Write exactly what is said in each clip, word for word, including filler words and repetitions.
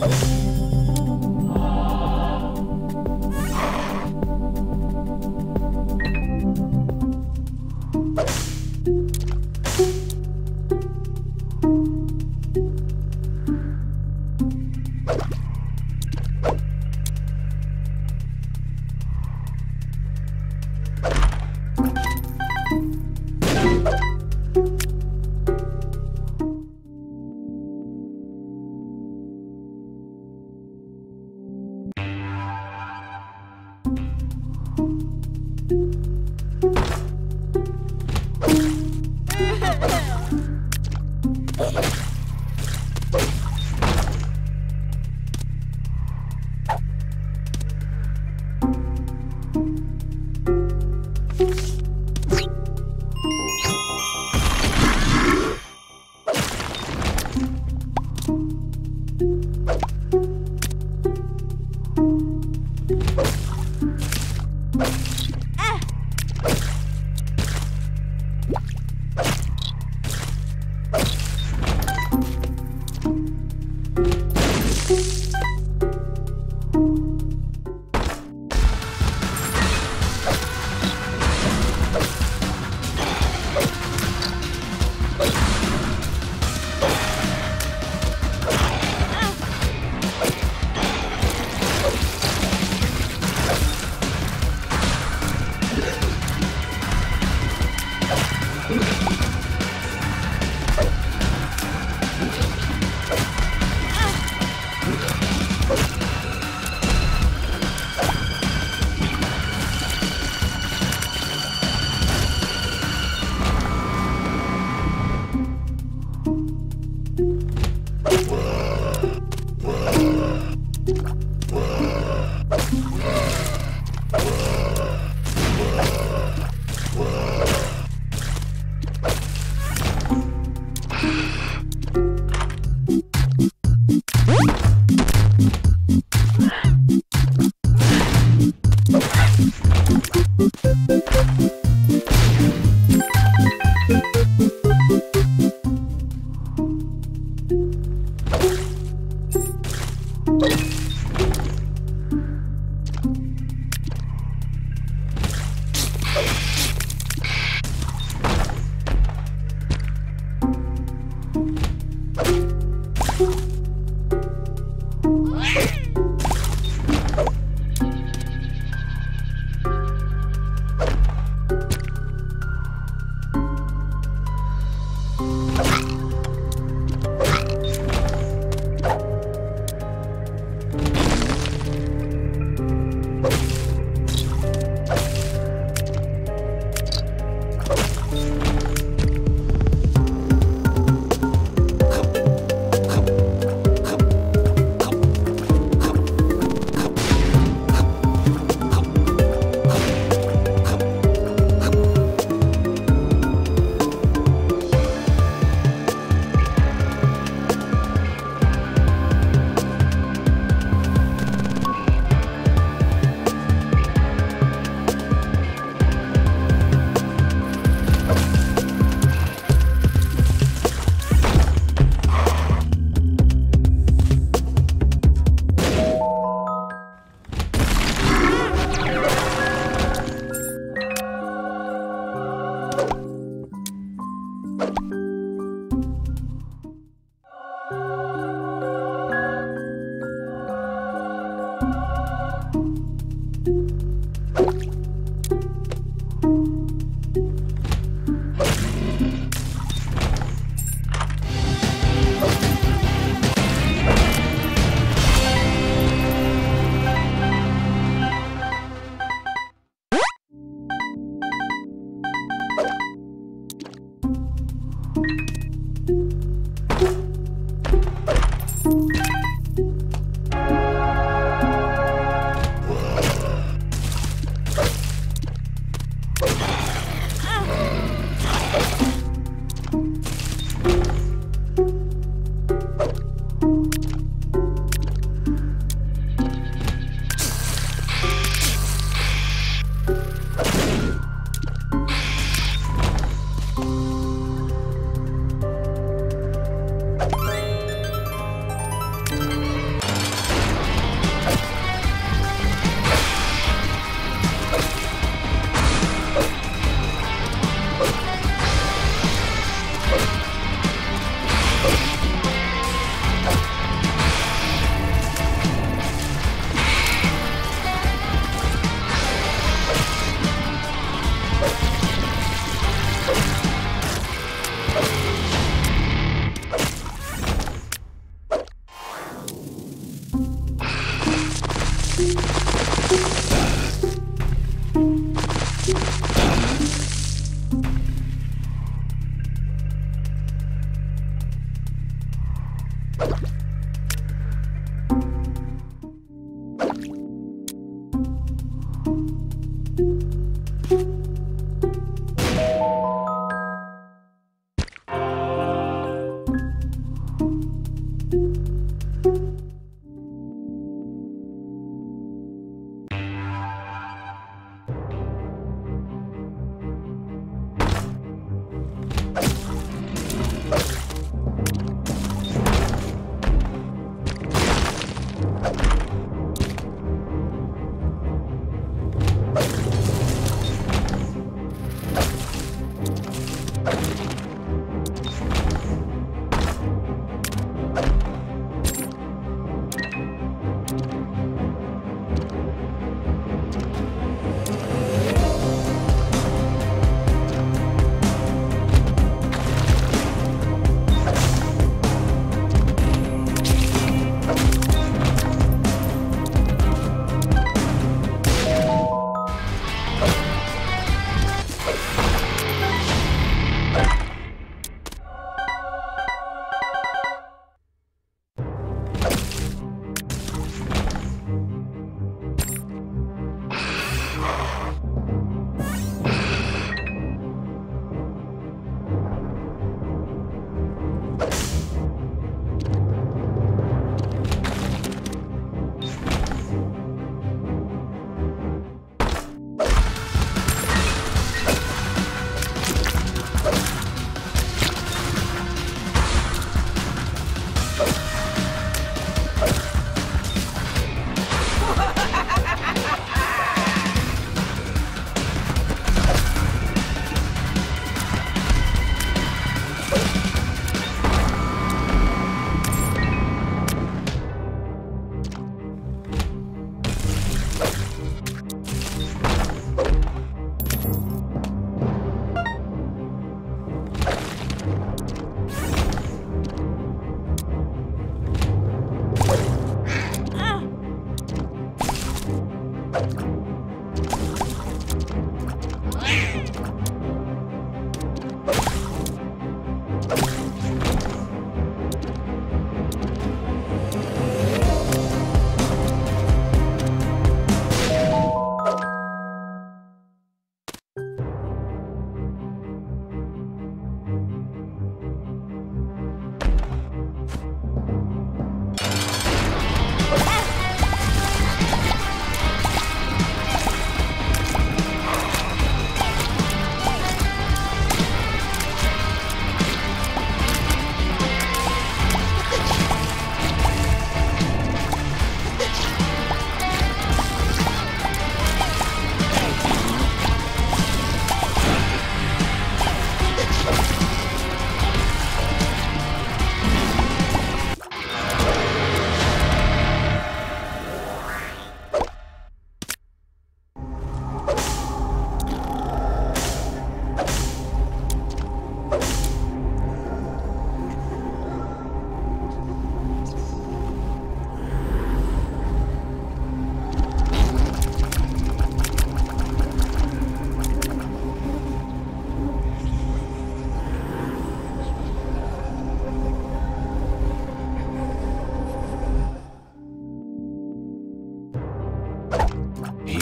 What?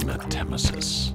Hematemesis.